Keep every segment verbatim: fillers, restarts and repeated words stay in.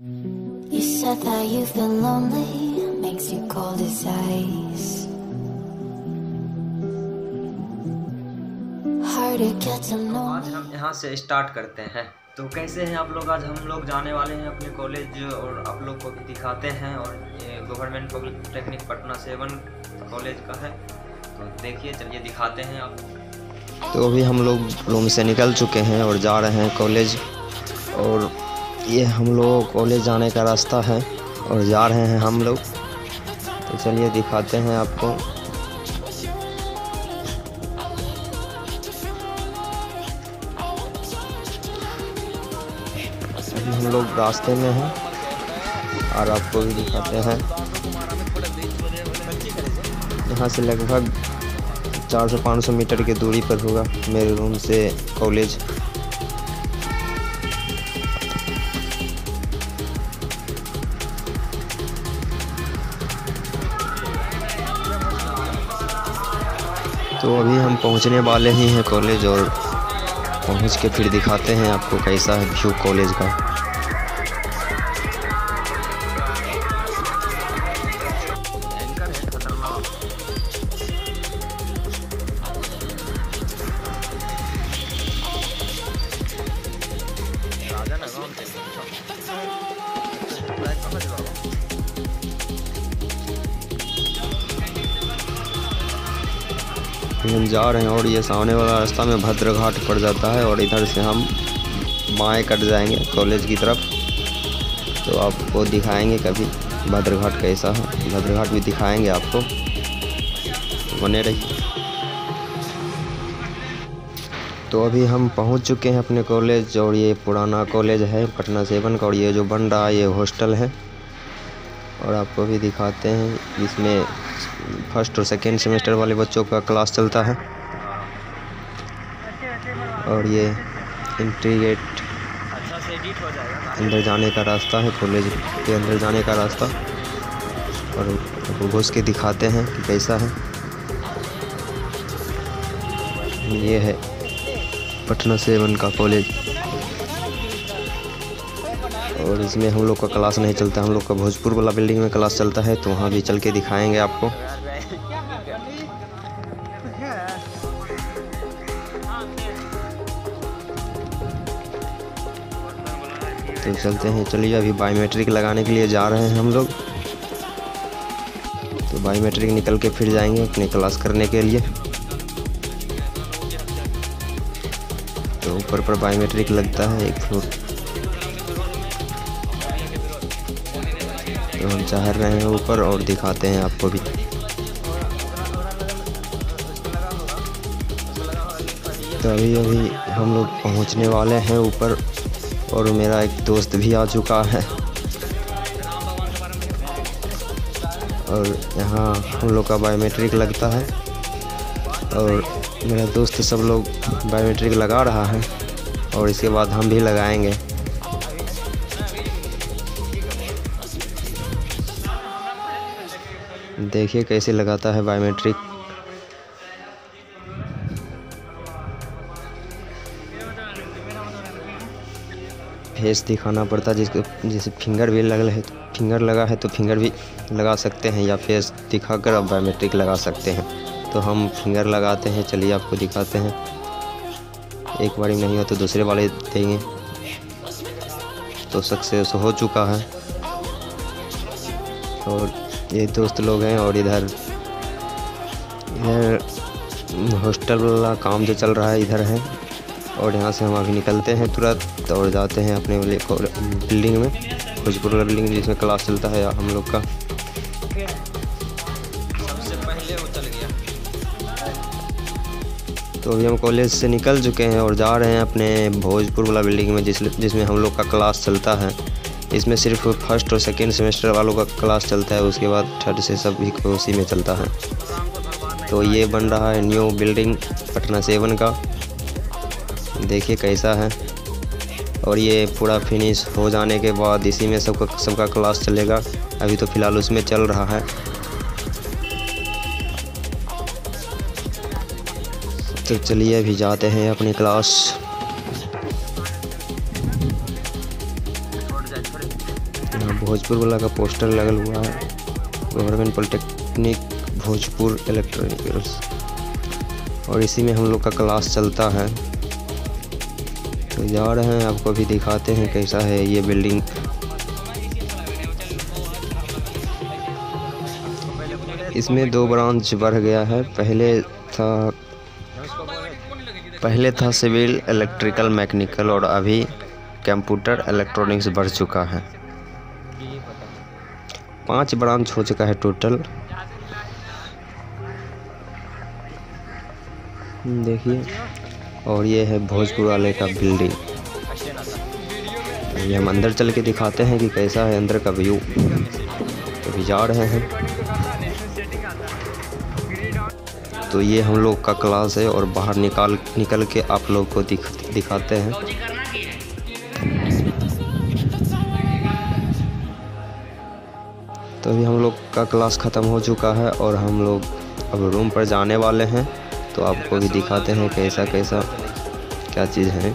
You said that you've been lonely, makes you cold as ice. Hard to get to know. आज हम यहाँ से start करते हैं। तो कैसे हैं आप लोग? आज हम लोग जाने वाले हैं अपने कॉलेज और आप लोग को भी दिखाते हैं। और ये government polytechnic Patna seven college का है, तो देखिए चलिए दिखाते हैं आपको। तो अभी हम लोग रूम से निकल चुके हैं और जा रहे हैं कॉलेज। और ये हम लोग कॉलेज जाने का रास्ता है और जा रहे हैं हम लोग। तो चलिए दिखाते हैं आपको। हम लोग रास्ते में हैं और आपको भी दिखाते हैं। यहाँ से लगभग चार सौ पाँच सौ मीटर की दूरी पर होगा मेरे रूम से कॉलेज। तो अभी हम पहुंचने वाले ही हैं कॉलेज और पहुंच के फिर दिखाते हैं आपको कैसा है व्यू कॉलेज का। हम जा रहे हैं और ये सामने वाला रास्ता में भद्र घाट पड़ जाता है और इधर से हम बाएं कट जाएंगे कॉलेज की तरफ। तो आपको दिखाएंगे कभी भद्र घाट कैसा है, भद्र घाट भी दिखाएंगे आपको, बने रहिए। तो अभी हम पहुंच चुके हैं अपने कॉलेज और ये पुराना कॉलेज है पटना सेवन का। और ये जो बन रहा है ये हॉस्टल है और आपको भी दिखाते हैं। इसमें फर्स्ट और सेकेंड सेमेस्टर वाले बच्चों का क्लास चलता है। और ये एंट्री गेट अंदर जाने का रास्ता है, कॉलेज के अंदर जाने का रास्ता। और आपको घुस के दिखाते हैं कि कैसा है। ये है पटना सेवन का कॉलेज और इसमें हम लोग का क्लास नहीं चलता। हम लोग का भोजपुर वाला बिल्डिंग में क्लास चलता है, तो वहाँ भी चल के दिखाएंगे आपको। तो चलते हैं, चलिए अभी बायोमेट्रिक लगाने के लिए जा रहे हैं हम लोग। तो बायोमेट्रिक निकल के फिर जाएंगे अपने क्लास करने के लिए। तो ऊपर पर बायोमेट्रिक लगता है एक फ्लोर। तो हम चढ़ रहे हैं ऊपर और दिखाते हैं आपको भी। तो अभी अभी हम लोग पहुंचने वाले हैं ऊपर और मेरा एक दोस्त भी आ चुका है। और यहाँ हम लोग का बायोमेट्रिक लगता है और मेरा दोस्त सब लोग बायोमेट्रिक लगा रहा है और इसके बाद हम भी लगाएंगे। देखिए कैसे लगाता है बायोमेट्रिक। फेस दिखाना पड़ता है, जिसके जैसे फिंगर भी लगल है, फिंगर लगा है तो फिंगर भी लगा सकते हैं या फेस दिखाकर आप बायोमेट्रिक लगा सकते हैं। तो हम फिंगर लगाते हैं, चलिए आपको दिखाते हैं। एक बारी नहीं हो तो दूसरे वाले देंगे। तो सक्सेस हो चुका है। और ये दोस्त लोग हैं और इधर इधर हॉस्टल वाला काम जो चल रहा है इधर है। और यहाँ से हम अभी निकलते हैं तुरंत और जाते हैं अपने वाले बिल्डिंग में, भोजपुर वाला बिल्डिंग जिसमें क्लास चलता है हम लोग का। सबसे पहले वो चल गया। तो अभी हम कॉलेज से निकल चुके हैं और जा रहे हैं अपने भोजपुर वाला बिल्डिंग में जिस जिसमें हम लोग का क्लास चलता है। इसमें सिर्फ फर्स्ट और सेकेंड सेमेस्टर वालों का क्लास चलता है, उसके बाद थर्ड से सब भी उसी में चलता है। तो ये बन रहा है न्यू बिल्डिंग पटना सेवन का, देखिए कैसा है। और ये पूरा फिनिश हो जाने के बाद इसी में सबका सबका क्लास चलेगा। अभी तो फ़िलहाल उसमें चल रहा है। तो चलिए अभी जाते हैं अपनी क्लास। भोजपुर वाला का पोस्टर लगल हुआ है। गवर्नमेंट पॉलिटेक्निक भोजपुर इलेक्ट्रॉनिकल्स, और इसी में हम लोग का क्लास चलता है। तो जा रहे हैं, आपको भी दिखाते हैं कैसा है ये बिल्डिंग। इसमें दो ब्रांच बढ़ गया है। पहले था पहले था सिविल, इलेक्ट्रिकल, मैकेनिकल, और अभी कंप्यूटर इलेक्ट्रॉनिक्स बढ़ चुका है। पांच ब्रांच हो चुका है टोटल। देखिए, और ये है भोजपुर वाले का बिल्डिंग। ये हम अंदर चल के दिखाते हैं कि कैसा है अंदर का व्यू। अभी जा रहे हैं। तो ये हम लोग का क्लास है, और बाहर निकाल निकल के आप लोग को दिख, दिखाते हैं। तो अभी हम लोग का क्लास ख़त्म हो चुका है, और हम लोग अब रूम पर जाने वाले हैं। तो आपको भी दिखाते हैं कैसा कैसा क्या चीज़ है।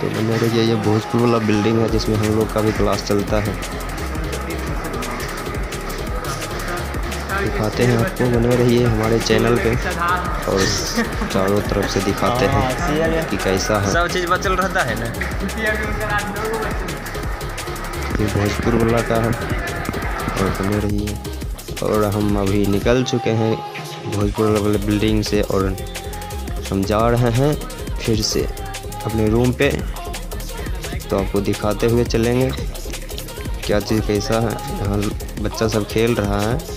तो मेरे ये ये भोजपुर वाला बिल्डिंग है जिसमें हम लोग का भी क्लास चलता है। दिखाते हैं आपको, बने रहिए हमारे चैनल पे, और चारों तरफ से दिखाते हैं कि कैसा है। सब चीज़ बचल रहता है ना। ये भोजपुर वाला का है, और बने रहिए। और हम अभी निकल चुके हैं भोजपुर वाले बिल्डिंग से, और हम जा रहे हैं फिर से अपने रूम पे। तो आपको दिखाते हुए चलेंगे क्या चीज़ कैसा है। यहाँ बच्चा सब खेल रहा है।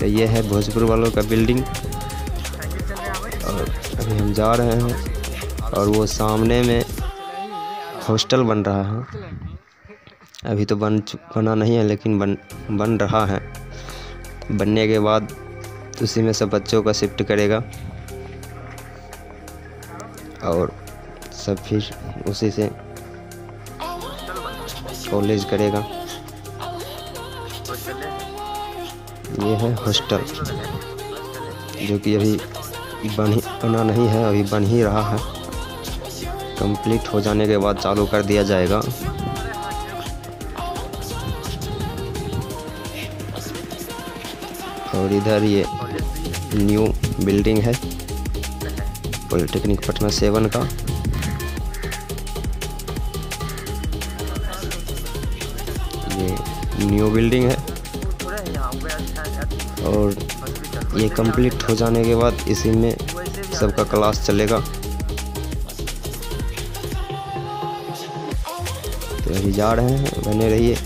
तो ये है भोजपुर वालों का बिल्डिंग, और अभी हम जा रहे हैं। और वो सामने में हॉस्टल बन रहा है। अभी तो बन बना नहीं है, लेकिन बन बन रहा है। बनने के बाद उसी में सब बच्चों का शिफ्ट करेगा, और सब फिर उसी से कॉलेज करेगा। ये है हॉस्टल, जो कि अभी बन ही बना नहीं है, अभी बन ही रहा है। कंप्लीट हो जाने के बाद चालू कर दिया जाएगा। और इधर ये न्यू बिल्डिंग है पॉलिटेक्निक पटना सेवन का। ये न्यू बिल्डिंग है, और ये कंप्लीट हो जाने के बाद इसी में सबका क्लास चलेगा। तो अभी जा रहे हैं, बने रहिए।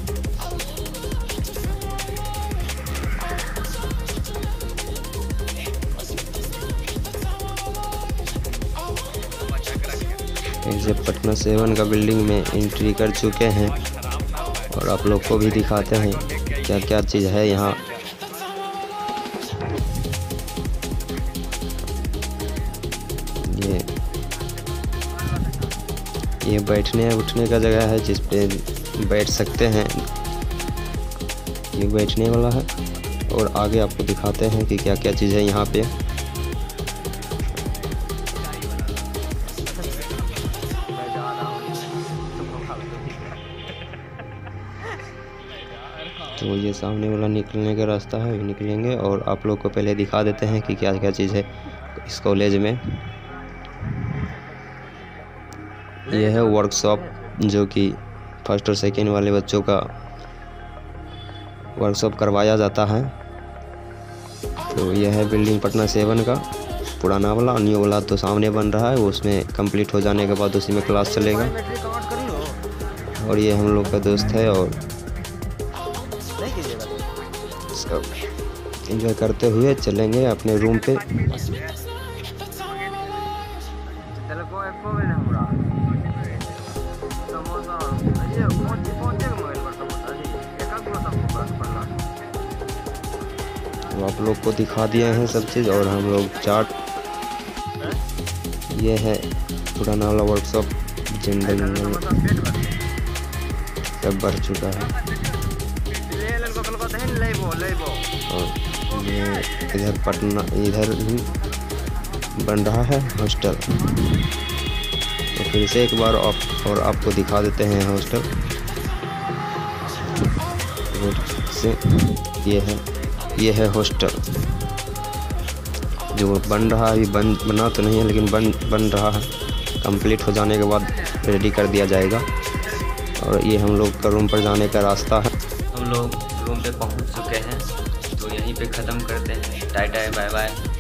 पटना सेवन का बिल्डिंग में एंट्री कर चुके हैं, और आप लोग को भी दिखाते हैं क्या क्या चीज़ है यहाँ। ये ये बैठने उठने का जगह है जिस पे बैठ सकते हैं। ये बैठने वाला है, और आगे आपको दिखाते हैं कि क्या क्या चीज़ है यहाँ पे। तो ये सामने वाला निकलने का रास्ता है, निकलेंगे। और आप लोग को पहले दिखा देते हैं कि क्या क्या चीज़ है इस कॉलेज में। यह है वर्कशॉप, जो कि फर्स्ट और सेकेंड वाले बच्चों का वर्कशॉप करवाया जाता है। तो यह है बिल्डिंग पटना सेवन का, पुराना वाला। न्यू वाला तो सामने बन रहा है, उसमें कंप्लीट हो जाने के बाद उसी में क्लास चलेगा। और ये हम लोग का दोस्त है, और सब एंजॉय करते हुए चलेंगे अपने रूम पे। तो आप लोग को दिखा दिए हैं सब चीज़, और हम लोग चार्ट। ये है पुराना वाला वर्कशॉप, जिंदगी सब बढ़ चुका है। और ये इधर पटना इधर भी बन रहा है हॉस्टल। तो फिर से एक बार आप और आपको दिखा देते हैं हॉस्टल। रोड से ये है ये है हॉस्टल जो बन रहा है। अभी बन बना तो नहीं है लेकिन बन बन रहा है। कंप्लीट हो जाने के बाद रेडी कर दिया जाएगा। और ये हम लोग का रूम पर जाने का रास्ता है। हम लोग रूम पे पहुंच चुके हैं तो यहीं पे ख़त्म करते हैं। Tata bye bye.